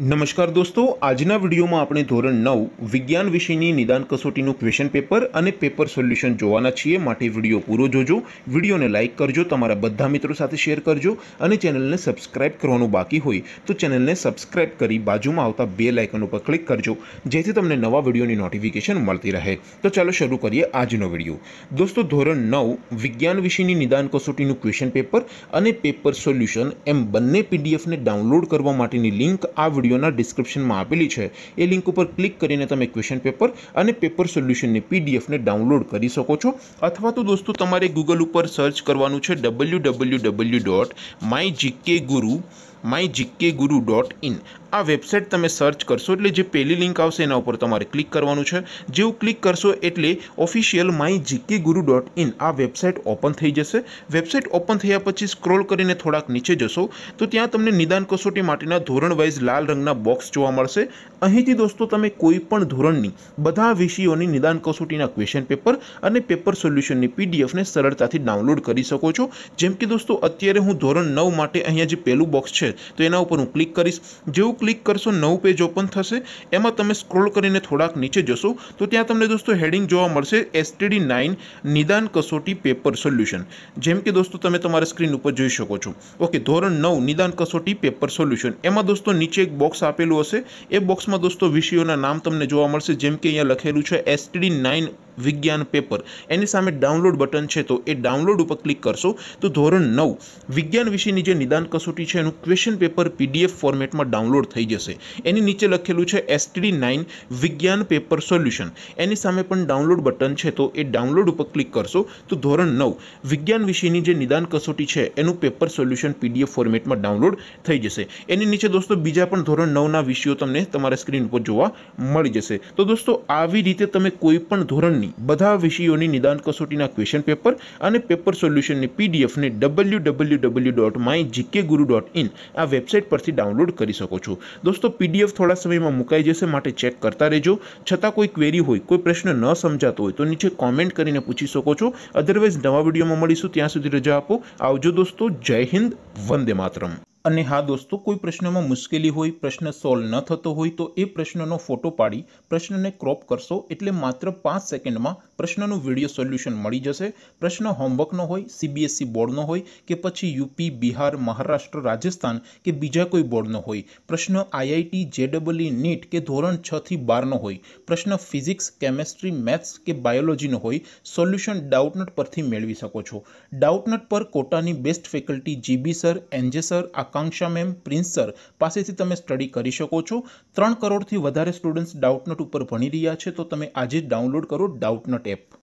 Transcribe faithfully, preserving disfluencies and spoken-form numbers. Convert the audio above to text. नमस्कार दोस्तों, आजना वीडियो में आपणे धोरण नौ विज्ञान विषयनी निदान कसोटीनुं क्वेश्चन पेपर अने पेपर सोल्यूशन जोवाना छीए। माटे विडियो पूरो जोजो, विडियो ने लाइक करजो, तमारा बधा मित्रों साथे शेर करजो अने चेनल ने सब्सक्राइब करवानुं बाकी होय तो चेनल ने सब्सक्राइब करी बाजुमां आवता बेल आइकन पर क्लिक करजो, जेथी तमने नवा विडियोनी नोटिफिकेशन मळती रहे। तो चलो शरू करिए आजनो विडियो। दोस्तों, धोरण नौ विज्ञान विषयनी निदान कसोटीनुं क्वेश्चन पेपर अने पेपर सोल्यूशन एम बंने पीडीएफ ने डाउनलॉड करवा माटेनी लिंक आ वीडियोना डिस्क्रिप्शन में आपेली है। ए लिंक पर क्लिक करीने तमे क्वेश्चन पेपर और पेपर सोल्यूशन पीडीएफ ने डाउनलॉड कर सको। अथवा तो दोस्तों तमारे गूगल पर सर्च करवानुं छे W W W dot my GK Guru my GK Guru dot in. आ वेबसाइट तमे सर्च करशो एटले जे पहली लिंक आवशे एना उपर तमारे क्लिक करवानुं छे। जेवुं क्लिक करशो एटले official my GK Guru dot in आ वेबसाइट ओपन थई जशे। वेबसाइट ओपन थया पछी स्क्रॉल करीने थोड़ाक नीचे जशो तो त्यां तमने निदान कसोटी माटेना धोरण वाइज लाल रंगना बॉक्स जोवा मळशे। અહીંથી दोस्तों तमे कोईपण धोरणनी बधा विषयोनी निदान कसोटीना क्वेश्चन पेपर अने पेपर सोल्यूशननी पीडीएफ ने सरळताथी डाउनलॉड करी सको छो। जेम के दोस्तों अत्यारे हूँ धोरण नौ माटे अहींया जे पहेलुं बॉक्स छे तो एना उपर हूँ क्लिक करीश। जेवुं क्लिक करशो नव पेज ओपन थशे। एमां तमे स्क्रोल करीने थोड़ाक नीचे जशो तो त्यां तमने दोस्तों हेडिंग जोवा मळशे एसटीडी नाइन निदान कसोटी पेपर सोल्यूशन। जेम के दोस्तों तमे तमारा स्क्रीन उपर जोई शको छो। ओके, धोरण नौ निदान कसोटी पेपर सोल्यूशन एमां दोस्तों नीचे एक बॉक्स आपेलुं हशे। ए बॉक्स में दोस्तों विषयोना नाम तमने जोवा मळशे। जेम के अहींया लखेलुं छे एसटीडी नाइन विज्ञान पेपर, एनी सामे डाउनलॉड बटन है तो ये डाउनलॉड पर क्लिक करशो तो धोरण नौ विज्ञान विषयनी जे निदान कसोटी है एनुं क्वेश्चन पेपर पीडीएफ फॉर्मेट में डाउनलॉड थी जैसे। एनी नीचे लखेलू है एसटीडी नाइन विज्ञान पेपर सोल्यूशन, एनी सामे पण डाउनलॉड बटन है तो ये डाउनलॉड पर क्लिक करशो तो धोरण नौ विज्ञान विषयनी जे निदान कसोटी है एनुं पेपर सोल्यूशन पीडीएफ फॉर्मेट में डाउनलॉड थी जैसे। एनी नीचे दोस्तों बीजा पण धोरण नौ ना विषयों तमने तमारा स्क्रीन पर जोवा मळी जशे। तो दोस्तों आवी रीते तमे कोईपण धोरण बधा विषयोनी निदान कसोटीना क्वेश्चन पेपर अने पेपर सोल्यूशननी पीडीएफ ने W W W dot my GK Guru dot in आ वेबसाइट परथी डाउनलॉड करी सको छो। दोस्तों पीडीएफ थोड़ा समय में मुकाई जशे माटे चेक करता रहेजो। छतां कोई क्वेरी होय, कोई प्रश्न न समजातो होय तो नीचे कॉमेंट करीने पूछी सको छो। अदरवाइज नवा विडियोमां मळीशुं, त्यां सुधी रजा आपो। आवजो दोस्तों, जय हिंद, वंदे मातरम। અને હા દોસ્તો, કોઈ પ્રશ્નમાં મુશ્કેલી હોય, પ્રશ્ન સોલ્વ ન થતો હોય તો એ પ્રશ્નનો ફોટો પાડી પ્રશ્નને ક્રોપ કરશો એટલે માત્ર પાંચ સેકન્ડમાં પ્રશ્નનું વિડીયો સોલ્યુશન મળી જશે। પ્રશ્ન હોમવર્કનો હોય, સીબીએસઈ બોર્ડનો હોય કે પછી યુપી, બિહાર, મહારાષ્ટ્ર, રાજસ્થાન કે બીજા કોઈ બોર્ડનો હોય, પ્રશ્ન આઈઆઈટી, જેડબલઈ, નીટ કે ધોરણ છ થી બારનો હોય, પ્રશ્ન ફિઝિક્સ, કેમેસ્ટ્રી, મેથ્સ કે બાયોલોજીનો હોય, સોલ્યુશન ડાઉટનટ પરથી મેળવી શકો છો। ડાઉટનટ પર કોટાની best faculty GB sir, NJ sir, Akanksha ma'am, Prince sir पास थी तमे स्टडी करी शको छो। त्रण करोड़ थी वधारे स्टूडेंट्स डाउटनट पर भणी रह्या छे तो तमे आजे डाउनलॉड करो डाउटनट एप।